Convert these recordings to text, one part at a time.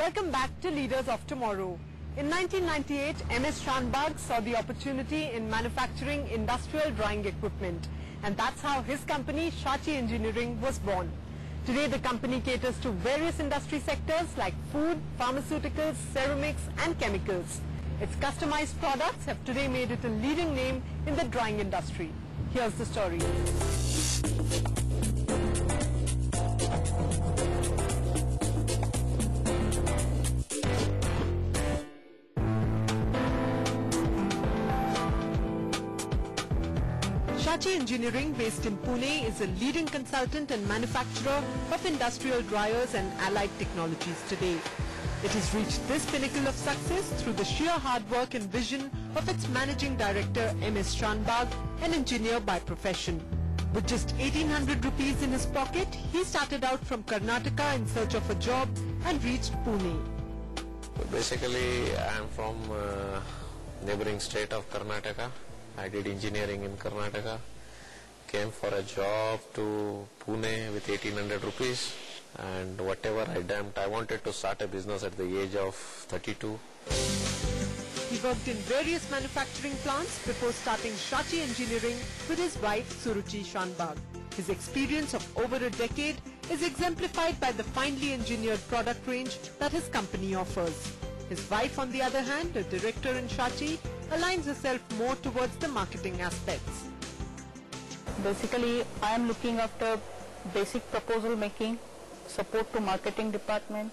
Welcome back to Leaders of Tomorrow. In 1998, MS Shanbhag saw the opportunity in manufacturing industrial drying equipment, and that's how his company Shachi Engineering was born. Today the company caters to various industry sectors like food, pharmaceuticals, ceramics and chemicals. Its customized products have today made it a leading name in the drying industry. Here's the story. Shachi Engineering, based in Pune, is a leading consultant and manufacturer of industrial dryers and allied technologies today. It has reached this pinnacle of success through the sheer hard work and vision of its managing director MS Shanbhag, an engineer by profession. With just 1800 rupees in his pocket, he started out from Karnataka in search of a job and reached Pune. Basically, I am from neighboring state of Karnataka. I did engineering in Karnataka, came for a job to Pune with 1800 rupees, and whatever I dreamt, I wanted to start a business at the age of 32. He worked in various manufacturing plants before starting Shachi Engineering with his wife Suruchi Shanbhag. His experience of over a decade is exemplified by the finely engineered product range that his company offers. His wife, on the other hand, a director in Shachi, aligns herself more towards the marketing aspects. Basically, I am looking after basic proposal making, support to marketing department,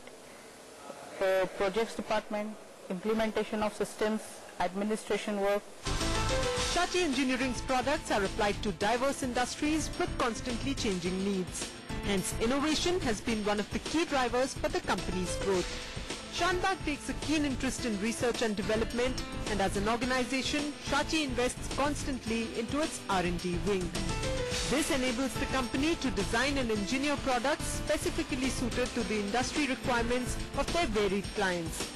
projects department, implementation of systems, administration work. Shachi Engineering's products are applied to diverse industries with constantly changing needs. Hence, innovation has been one of the key drivers for the company's growth. Shanbhag takes a keen interest in research and development, and as an organization, Shachi invests constantly into its R&D wing. This enables the company to design and engineer products specifically suited to the industry requirements of their varied clients.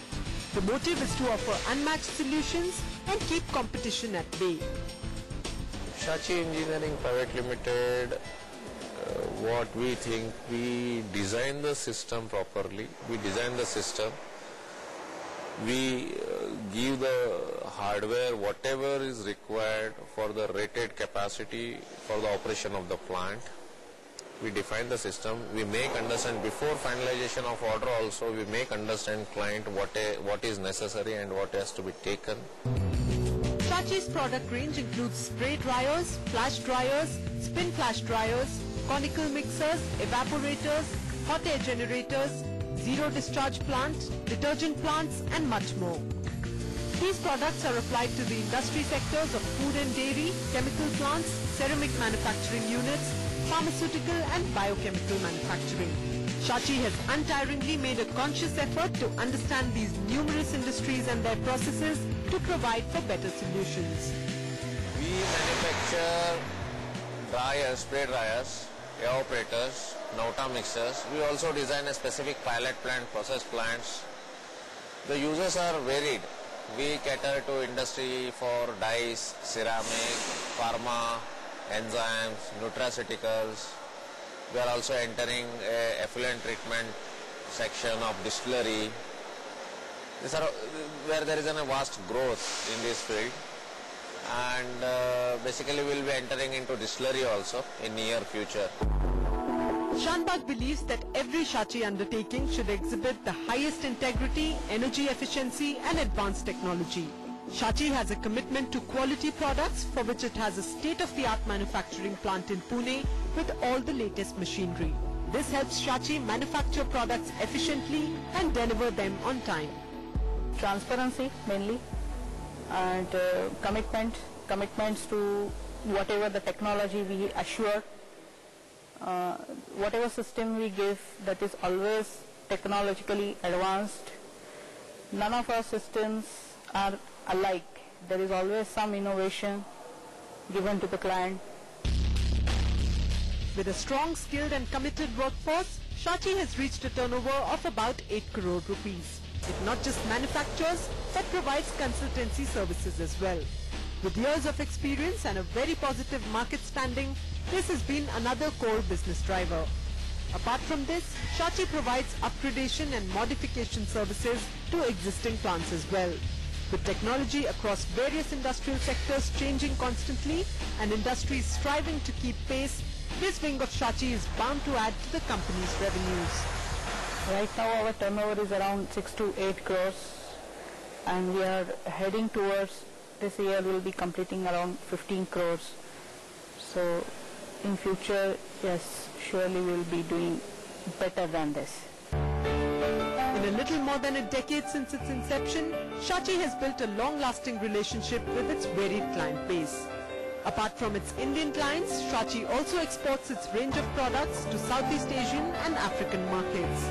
The motive is to offer unmatched solutions and keep competition at bay. Shachi Engineering Private Limited, what we think, we design the system properly, we design the system, we give the hardware whatever is required for the rated capacity for the operation of the plant. We define the system, we make understand before finalization of order also, we make understand client what is necessary and what has to be taken. Shachi's product range includes spray dryers, flash dryers, spin flash dryers, conical mixers, evaporators, hot air generators, zero discharge plants, detergent plants and much more. These products are applied to the industry sectors of food and dairy, chemical plants, ceramic manufacturing units, pharmaceutical and biochemical manufacturing. Shachi has untiringly made a conscious effort to understand these numerous industries and their processes to provide for better solutions. We manufacture dryers, spray dryers, evaporators, nauta mixers. We also design a specific pilot plant, process plants. The users are varied. We cater to industry for dyes, ceramic, pharma, enzymes, nutraceuticals. We are also entering a effluent treatment section of distillery. These are where there is a vast growth in this field. And basically we'll be entering into distillery also in near future. Shanbhag believes that every Shachi undertaking should exhibit the highest integrity, energy efficiency and advanced technology. Shachi has a commitment to quality products, for which it has a state-of-the-art manufacturing plant in Pune with all the latest machinery. This helps Shachi manufacture products efficiently and deliver them on time. Transparency mainly, and commitments to whatever the technology we assure, whatever system we give, that is always technologically advanced. None of our systems are alike. There is always some innovation given to the client. With a strong, skilled and committed workforce, Shachi has reached a turnover of about 8 crore rupees. It not just manufactures, but provides consultancy services as well. With years of experience and a very positive market standing, this has been another core business driver. Apart from this, Shachi provides upgradation and modification services to existing plants as well. With technology across various industrial sectors changing constantly and industries striving to keep pace, this wing of Shachi is bound to add to the company's revenues. Right now our turnover is around 6 to 8 crores and we are heading towards this year we will be completing around 15 crores. So in future, yes, surely we will be doing better than this. In a little more than a decade since its inception, Shachi has built a long-lasting relationship with its varied client base. Apart from its Indian clients, Shachi also exports its range of products to Southeast Asian and African markets.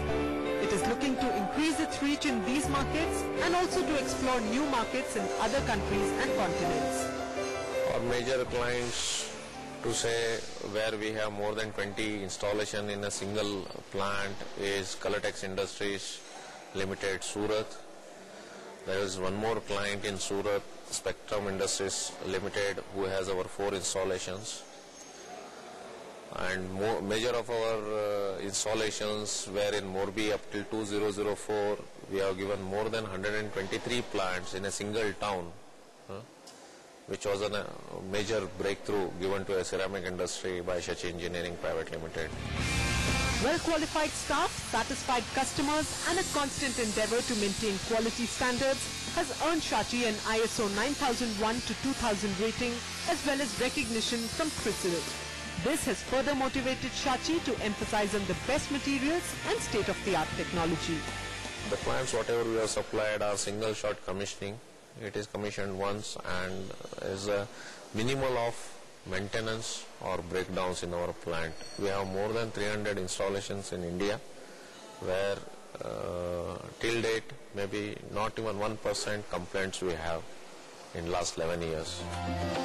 It is looking to increase its reach in these markets and also to explore new markets in other countries and continents. Our major clients, to say where we have more than 20 installation in a single plant, is ColorTex Industries Limited, Surat. There is one more client in Surat, Spectrum Industries Limited, who has our 4 installations. And major of our installations were in Morbi up till 2004. We have given more than 123 plants in a single town, which was a major breakthrough given to a ceramic industry by Shachi Engineering Private Limited. Well-qualified staff, satisfied customers and a constant endeavour to maintain quality standards has earned Shachi an ISO 9001-2000 rating as well as recognition from Crisil. This has further motivated Shachi to emphasise on the best materials and state-of-the-art technology. The plants whatever we have supplied are single-shot commissioning. It is commissioned once and is a minimal of maintenance or breakdowns in our plant. We have more than 300 installations in India where till date maybe not even 1% complaints we have in last 11 years.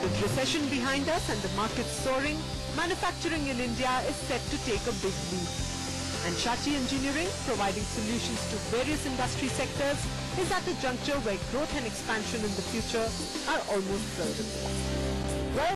With recession behind us and the market soaring, manufacturing in India is set to take a big leap. And Shachi Engineering, providing solutions to various industry sectors, is at a juncture where growth and expansion in the future are almost certain.